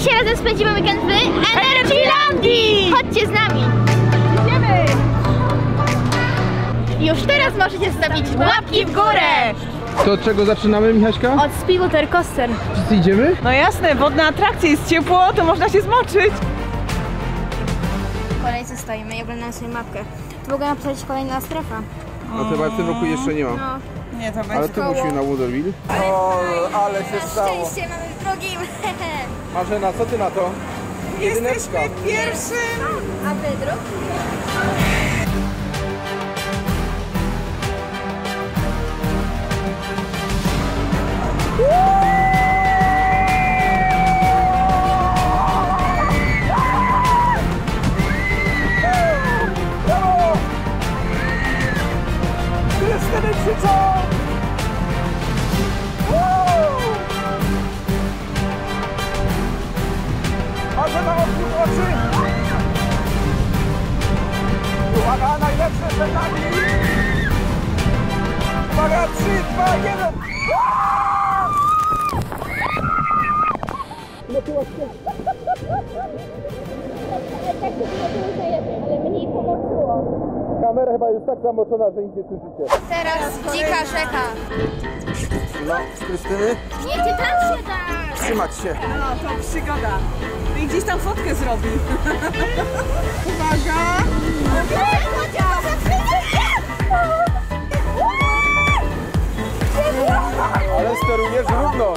Dzisiaj razem spędzimy weekend w Energylandii! Chodźcie z nami! Idziemy! Już teraz możecie zostawić łapki w górę! To od czego zaczynamy, Michaśka? Od Speed Water Coaster. Wszyscy idziemy? No jasne, wodna atrakcja, jest ciepło, to można się zmoczyć. W kolejce stoimy i oglądamy sobie mapkę. Tu mogę napisać kolejna strefa. No chyba w tym roku jeszcze nie ma. No. Nie, to będzie. Ale ty musimy na Waterville. O, ale się stało. Na szczęście mamy w drugim. Marzena, co ty na to? Jedyneczka. Jesteśmy pierwszym. A ty drugi? Uwaga, najlepsze przed nami! Uwaga, 3, 2, 1! No tu łatwo. Tak się zrobiło za jeden, ale mniej pomogło. Kamera chyba jest tak zamoczona, że nic nie słyszycie. Teraz dzika rzeka. No, Krystyny? Jedzie tam się da! Trzymać się. No, to przygoda. I gdzieś tam fotkę zrobi. Uwaga! Ale sterujesz równo. O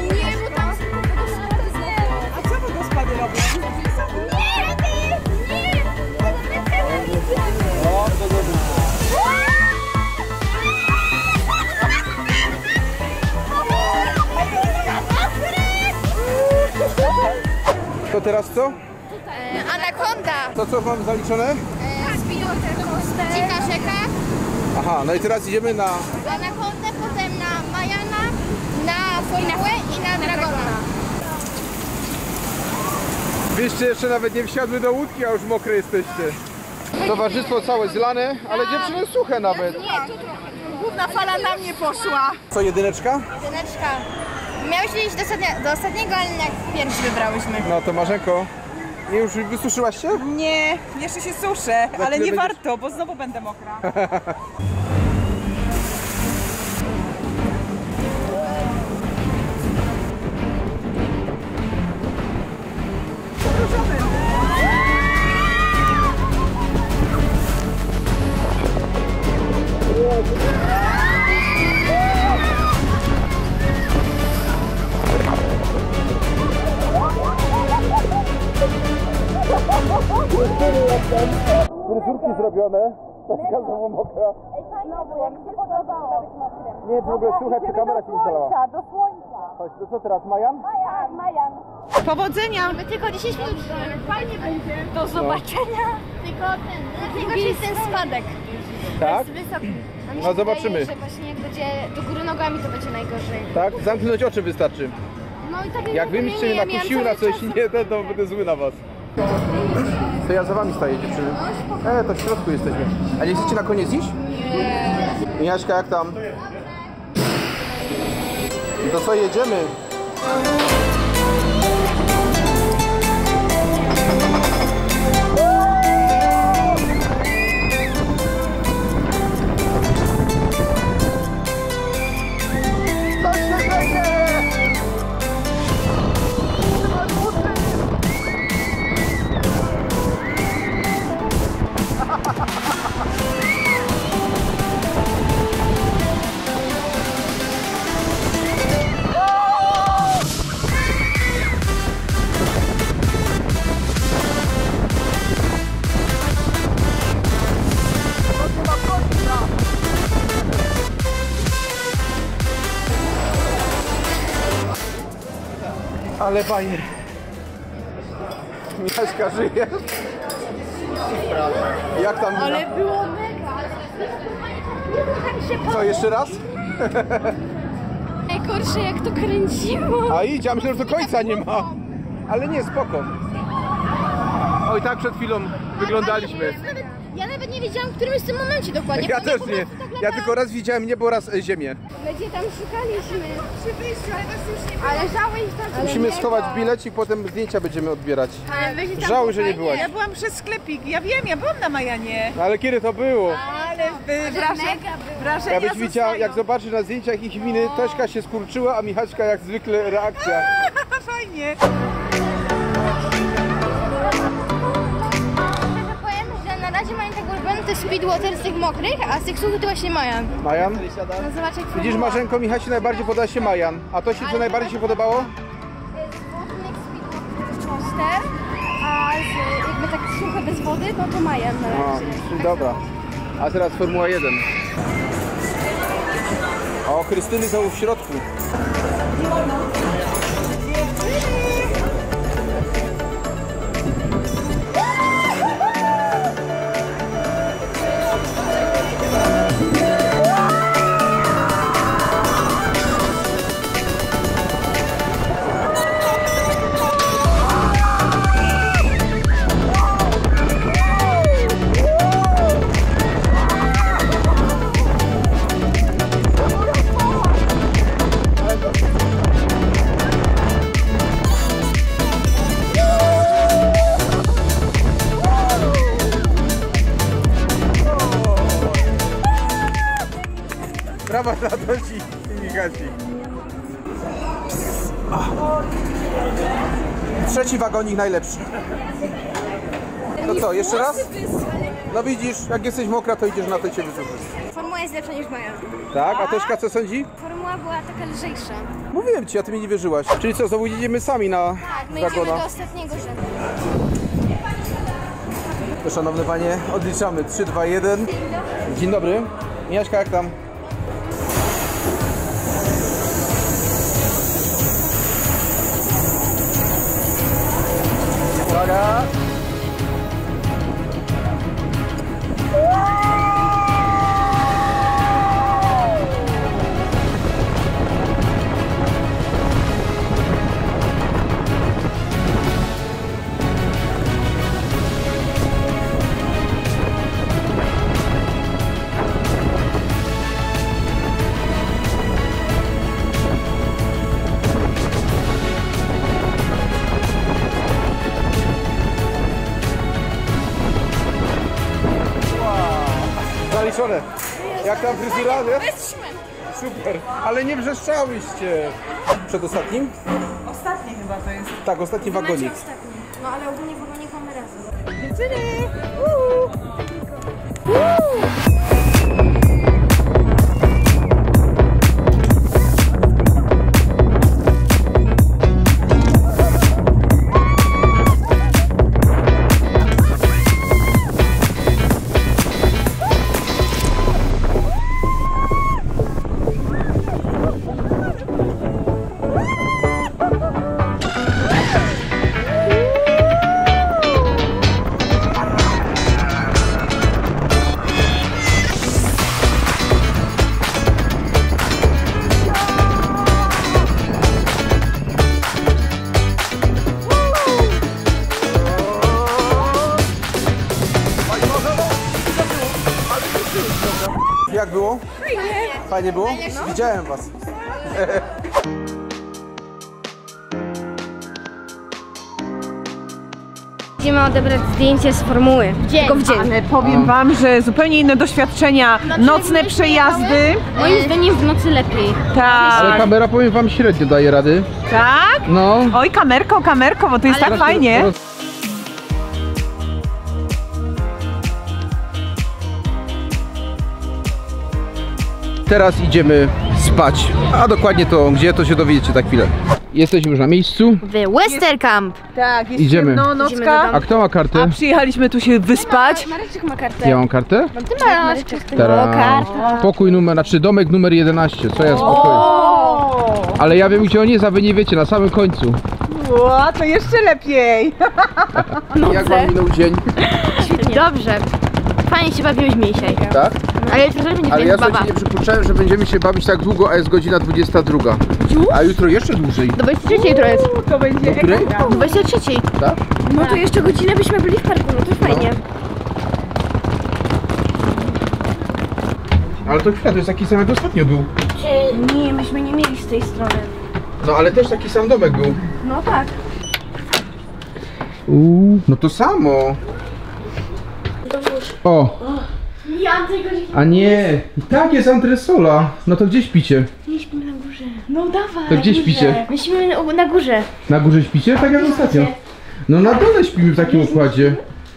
nie, bo tam są wodospady z lewej. A co wodospady robią? Nie, nie! O, to dobrze. To teraz co? Anaconda! To co mam zaliczone? Speed Water Coaster. Dzika rzeka. Aha, no i teraz idziemy na anacondę, potem na mayana, na formułę i na dragona. Wieście jeszcze nawet nie wsiadły do łódki, a już mokre jesteście. Towarzystwo całe zlane, ale dziewczyny suche nawet. Nie, tu główna fala na mnie poszła. Co, jedyneczka? Jedyneczka. Miałyśmy iść do ostatniego, ale jak pierwszy wybrałyśmy. No to Marzenko, nie już wysuszyłaś się? Nie, jeszcze się suszę, ale nie będziesz... warto, bo znowu będę mokra. Fryzurki zrobione, taka znowu mokra. Ej, fajnie, bo jak się podobało, trzeba być mokrym. Nie, w ogóle słuchaj, czy kamera się instalowała. Do słońca. Chodź, to co teraz, majan? Tak, majan. Powodzenia! My tylko 10 minut, fajnie będzie. Do zobaczenia. Tylko jest ten spadek. Tak? Jest wysoki. No zobaczymy. Że właśnie jak będzie do góry nogami, to będzie najgorzej. Tak? Zamknąć oczy wystarczy. No i tak jak wy mi się nakusiły na coś nie, to będę zły na was. To ja za wami staję, dziewczyny. To w środku jesteśmy. A nie chcecie na koniec iść? Nie. Jaśka, jak tam? Dobre. To co, jedziemy? Ale bajer. Michaśka, żyje. Jak tam? Ale było mega. Co, jeszcze raz? Najgorsze, jak to kręciło. A idź, ja myślę, że do końca nie ma. Ale nie, spoko. Oj, tak przed chwilą wyglądaliśmy. Ja nawet nie nie wiedziałam, w którymś tym momencie dokładnie. Ja też nie. Ja tylko raz widziałem niebo, raz ziemię. My gdzie tam szukaliśmy. Przy wyjściu, ale was już nie było. Ale żałeś tam. Musimy schować bilecik, potem zdjęcia będziemy odbierać. Żałuję, że nie byłaś. Ja byłam przez sklepik. Ja wiem, ja byłam na Majanie. Ale kiedy to było? Ale wrażenia. Ja byś widziała, jak zobaczysz na zdjęciach ich miny, Tośka się skurczyła, a Michaśka jak zwykle reakcja. Fajnie. To Speed Water z tych mokrych, a z tych suchych to właśnie majan. Majan? No zobacz, jak widzisz, Marzenko, Michaci najbardziej podoba się majan. A to się co najbardziej się podobało? Z wodnik Speed Water Coaster, a z, jakby tak suche bez wody, no to majan należy. Dobra. A teraz formuła 1. O, Krystyny są w środku. Brawa dla Tosi i Michaci. Trzeci wagonik najlepszy. No co, jeszcze raz? No widzisz, jak jesteś mokra, to idziesz na to i cię wysuszysz. Formuła jest lepsza niż moja. Tak? A Tośka co sądzi? Formuła była taka lżejsza. Mówiłem ci, a ty mi nie wierzyłaś. Czyli co, znowu idziemy sami na wagona? Tak, my idziemy do ostatniego rzędu. To szanowne panie, odliczamy. 3, 2, 1. Dzień dobry. Michaśka, jak tam? Uwaga! Jak tam fryzura? Super, ale nie wrzeszczałyście. Przedostatnim? Ostatni chyba to jest. Tak, ostatni wagonik. Ostatni. No ale ogólnie wagonik mamy razem. Jak było? Fajnie. Fajnie było? No. Widziałem was. Będziemy odebrać zdjęcie z formuły. Tylko w dzień. Ale powiem wam, że zupełnie inne doświadczenia. Nocne przejazdy. Moim zdaniem w nocy lepiej. Tak. Ale kamera, powiem wam, średnio daje rady. Tak? No. Oj, kamerko, bo to jest ale tak fajnie. Teraz idziemy spać, a dokładnie to gdzie, to się dowiecie za chwilę. Jesteśmy już na miejscu. W Westercamp. Tak, jest ciemno, nocka. A kto ma kartę? A przyjechaliśmy tu się wyspać. Mareczek ma kartę. Ja mam kartę? Ty masz kartę. Pokój numer, znaczy domek numer 11, co ja z pokoju. Ale ja wiem gdzie on jest, a wy nie wiecie, na samym końcu. Ła, to jeszcze lepiej. Jak wam minął dzień? Świetnie. Dobrze. Fajnie się bawiłyśmy dzisiaj. Tak? Ale, ja sobie nie przypuszczałem, że będziemy się bawić tak długo, a jest godzina 22. A jutro jeszcze dłużej. Do 23 to jest. To będzie ekstra. Do 23. Tak? No to jeszcze godzinę byśmy byli w parku, no to fajnie. Ale to chwila, to jest taki sam jak ostatnio był. Nie, myśmy nie mieli z tej strony. No ale też taki sam domek był. No tak. No to samo. O! A nie! Tak jest antresola. No to gdzie śpicie? Nie śpimy na górze. No dawaj. To gdzie śpicie? My śpimy na górze. Na górze śpicie? Tak jak ostatnio. No na dole śpimy w takim układzie.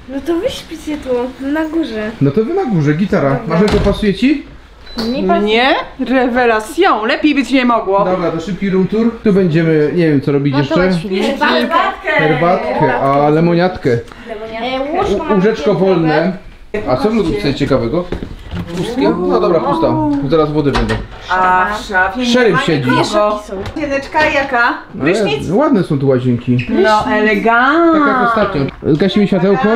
No to wy śpicie tu, na górze. No to wy na górze, gitara. Marzenko, pasuje ci? Nie? Rewelacją! Lepiej być nie mogło. Dobra, to szybki room tour. Tu będziemy, nie wiem co robić jeszcze. Herbatkę! Herbatkę, a lemoniatkę. Łóżeczko wolne. A co w lodówce ciekawego? Pustki? No dobra, pusta. Zaraz wody będą. A w szafie szeryf siedzi. Sieneczka jaka? Prysznic? Ładne są tu łazienki. No elegancko. Tak jak ostatnio. Gasimy światełko.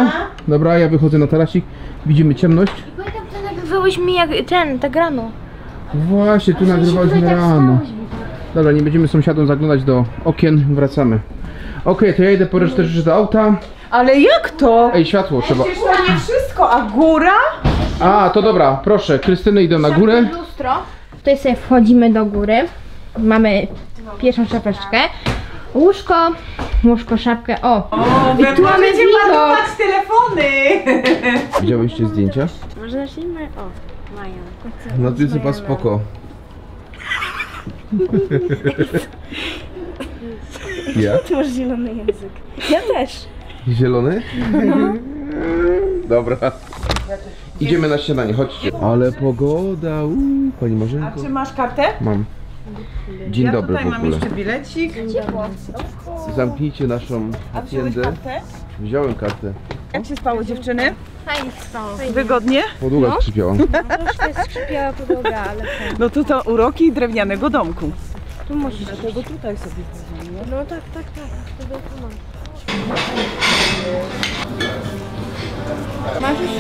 Dobra, ja wychodzę na tarasik. Widzimy ciemność. I pamiętam, że nagrywałeś mi jak ten, tak rano. Właśnie, tu nagrywałeś mi rano. Dobra, nie będziemy sąsiadom zaglądać do okien. Wracamy. Okej, to ja idę po resztę rzeczy do auta. Ale jak to? Ej, światło trzeba. Przecież to nie wszystko, a góra? A, to dobra, proszę, Krystyny idą na górę. Lustro. Tutaj sobie wchodzimy do góry. Mamy pierwszą szapeczkę. Łóżko, szapkę, o. I tu mamy ładować telefony. Widziałyście zdjęcia? Może zacznijmy, o, mają. No to jest chyba spoko. Ja? Ty masz zielony język. Ja też. Zielony? No. Dobra. Idziemy na śniadanie, chodźcie. Ale pogoda, pani Marzenko. A czy masz kartę? Mam. Dzień dobry w ogóle. Ja tutaj mam jeszcze bilecik. Zamknijcie naszą agendę. Wziąłem kartę. Jak się spało, dziewczyny? Fajnie spało. Wygodnie? Podłoga skrzypiała. No troszkę skrzypiała podłoga, ale... No to to uroki drewnianego domku. Tu możesz. Dlatego tutaj sobie chodzimy. No tak, tak, tak. To mam.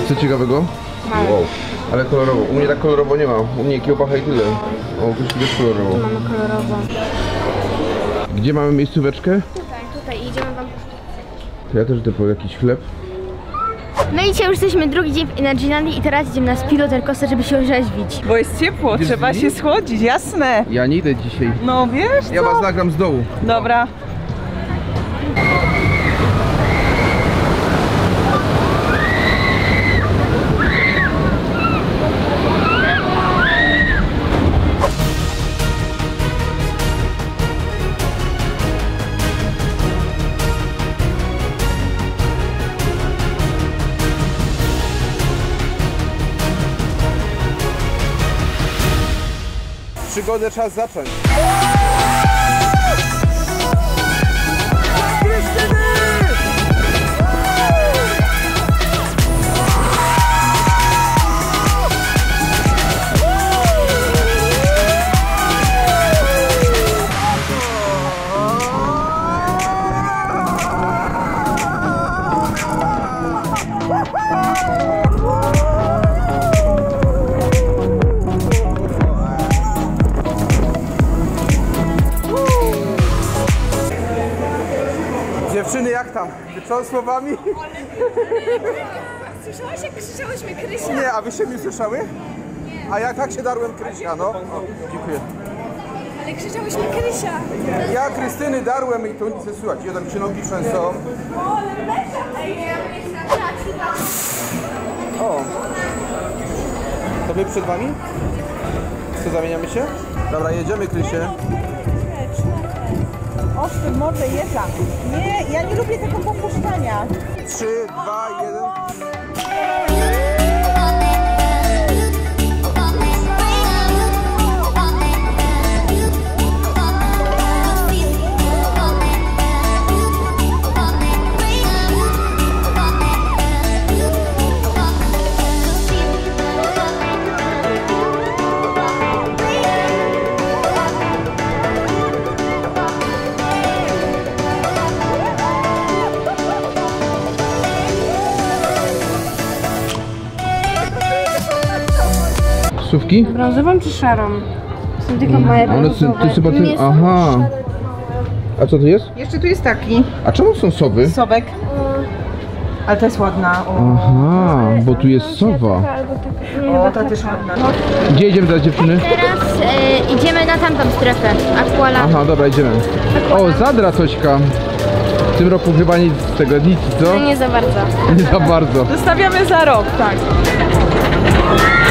Co ciekawego? Wow. Ale kolorowo. U mnie tak kolorowo nie ma. U mnie kiełbacha i tyle. O, Kryszki też kolorowo. Mamy kolorowo. Gdzie mamy miejscóweczkę? Tutaj, tutaj. Idziemy wam po. To ja też idę po jakiś chleb. No i dzisiaj już jesteśmy drugi dzień w Energylandii i teraz idziemy na Speed Water Coaster, żeby się orzeźwić. Bo jest ciepło, trzeba się schłodzić, jasne. Ja nie idę dzisiaj. No wiesz co? Ja was nagram z dołu. Dobra. Przygodę czas zacząć. Co słowami? Słyszałaś jak krzyczałyśmy Krysia? Nie, a wy się mnie słyszały? Nie. A ja tak się darłem Krysia, no. O, dziękuję. Ale krzyczałyśmy Krysia. Ja Krystyny darłem i to nic nie słychać. Ja tam się nogi trzęsą. O, ale o. To my przed wami? Co, zamieniamy się? Dobra, jedziemy Krysie. Oszty, morze, jeża. Nie, ja nie lubię tego popuszczania. 3, 2, 1... Sówki? Brązową czy szarą? Są tylko małe brązowe. To jest chyba ten... Aha. A co tu jest? Jeszcze tu jest taki. A czemu są sowy? Sobek. Ale to jest ładna. O. Aha, bo tu jest sowa. O, ta też ładna. Gdzie idziemy teraz, dziewczyny? Teraz idziemy na tamtą strefę, Aquala. Aha, dobra, idziemy. O, zadra Tośka. W tym roku chyba nic z tego, nic, co? No nie za bardzo. Nie za bardzo. Zostawiamy za rok, tak.